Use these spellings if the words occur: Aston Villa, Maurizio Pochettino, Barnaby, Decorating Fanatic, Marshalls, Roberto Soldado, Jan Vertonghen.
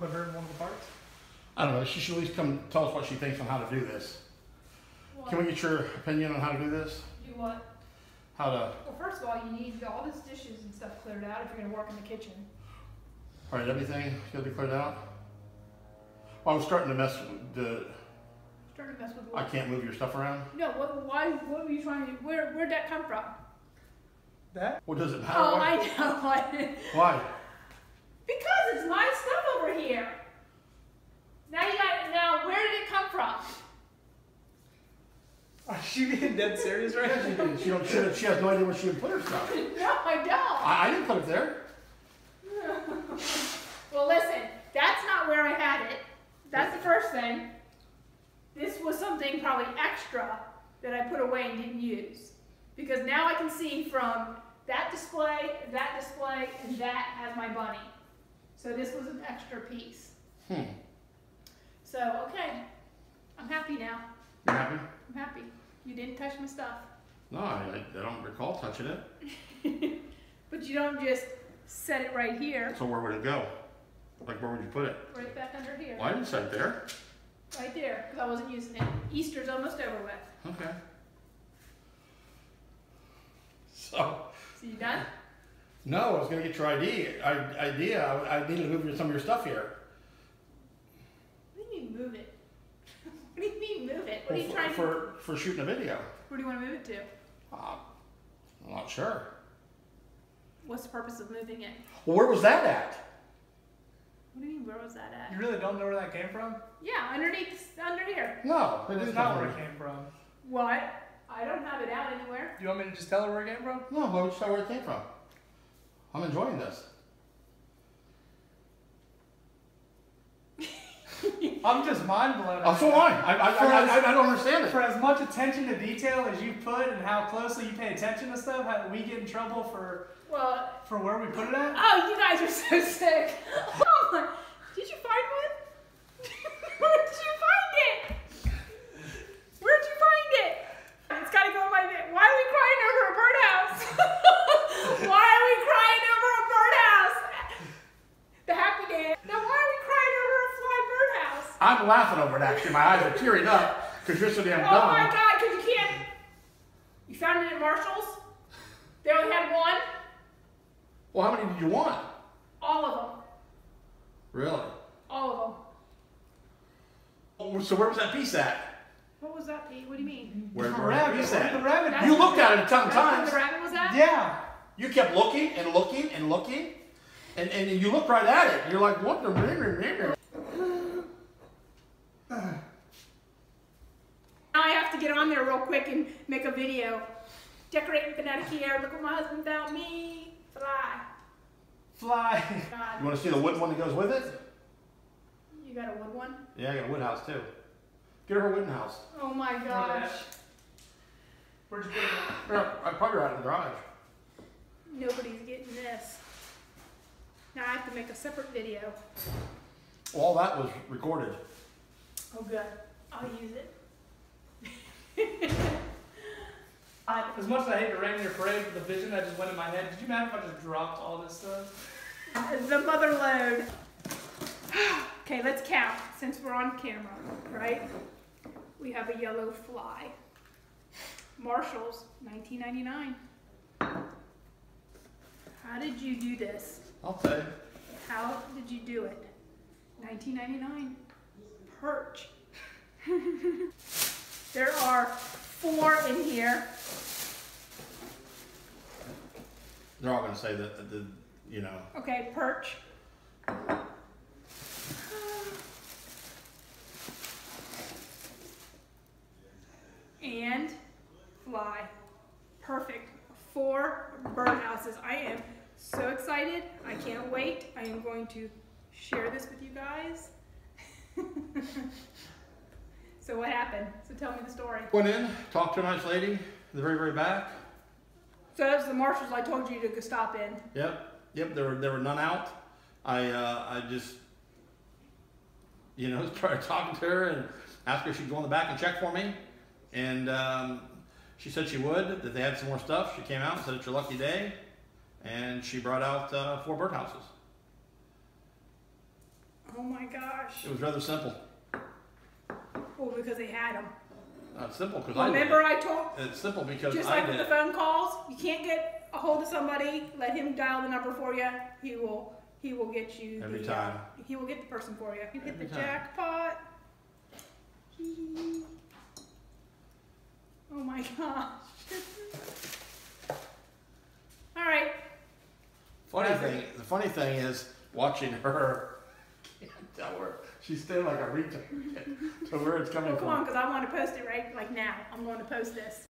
put her in one of the parts? I don't know. She should at least come tell us what she thinks on how to do this. What? Can we get your opinion on how to do this? Do what? How to... Well, first of all, you need all these dishes and stuff cleared out if you're going to work in the kitchen. All right, everything got to be cleared out? Well, I was starting to mess with the... Starting to mess with what? I can't move your stuff around? No, what were you trying to do? Where'd that come from? That? Well, does it matter? Oh, why? I know. Why? Because it's my stuff over here. Now you got it. Now, where did it come from? Are she being dead serious right now? She has no idea where she would put her stuff. No, I don't. I didn't put it there. Well, listen, that's not where I had it. That's the first thing. This was something probably extra that I put away and didn't use. Because now I can see from that display, and that has my bunny. So this was an extra piece. Hmm. So, okay, I'm happy now. You're happy? I'm happy. You didn't touch my stuff. No, I don't recall touching it. But you don't just set it right here. So where would it go? Like, where would you put it? Right back under here. Well, I didn't set it there. Right there, because I wasn't using it. Easter's almost over with. Okay. So you done? No, I was going to get your idea. I needed to move some of your stuff here. What do you mean move it? What do you mean move it? What are you trying to... For shooting a video. Where do you want to move it to? I'm not sure. What's the purpose of moving it? Well, where was that at? What do you mean, where was that at? You really don't know where that came from? Yeah, under here. No, that's not where it came from. What? I don't have it out anywhere. You want me to just tell her where it came from? No, I would just tell her where it came from. I'm enjoying this. I'm just mind blown. Oh, so am I don't understand it. For as much attention to detail as you put and how closely you pay attention to stuff, how we get in trouble for where we put it at? Oh, you guys are so sick. Oh, did you find one? Where did you find it? Where'd you find it? It's got to go in my bed. Why are we crying over a birdhouse? Why are we crying over a birdhouse? The happy day. Now, why are we crying over a fly birdhouse? I'm laughing over it, actually. My eyes are tearing up because you're so damn dumb. Oh, my God, because you can't. You found it at Marshalls? They only had one? Well, how many did you want? All of them. Really? All of them. So where was that piece at? What was that, Pete? What do you mean? Where the rabbit was at? The rabbit. That's you looked at it a ton of times. Where the rabbit was at? Yeah. You kept looking and looking and looking. And you looked right at it. You're like, what the Now I have to get on there real quick and make a video. Decorating Fanatic here. Look what my husband found me. Fly. Fly. God. You want to see the wood one that goes with it? You got a wood one? Yeah, I got a wood house too. Get her a wooden house. Oh my gosh. Where'd you put it? I probably right in the garage. Nobody's getting this. Now I have to make a separate video. Well, all that was recorded. Oh good. I'll use it. As much as I hate to rain in your parade with the vision that just went in my head, did you mind if I just dropped all this stuff? The mother load. Okay, let's count since we're on camera, right? We have a yellow fly. Marshalls, $19.99. How did you do this? I'll say. How did you do it? $19.99. Perch. There are 4 in here. They're all going to say that, you know. Okay, perch. And fly. Perfect. 4 birdhouses. I am so excited. I can't wait. I am going to share this with you guys. So what happened? So tell me the story. Went in, talked to a nice lady in the very, very back. So that's the Marshalls I told you to go stop in. Yep. Yep. There were none out. I just, you know, started talking to her and asked her if she'd go in the back and check for me. And she said she would, that they had some more stuff. She came out and said, it's your lucky day. And she brought out 4 birdhouses. Oh my gosh. It was rather simple. Well, because they had them. Not simple because I remember I told. It's simple because just like with the phone calls, you can't get a hold of somebody. Let him dial the number for you. He will get you every time. He will get the person for you. You hit the jackpot. Oh my gosh. All right. The funny thing is watching her. She's standing like a retard. So where it's coming from. Come on, because I want to post it right like now. I'm going to post this.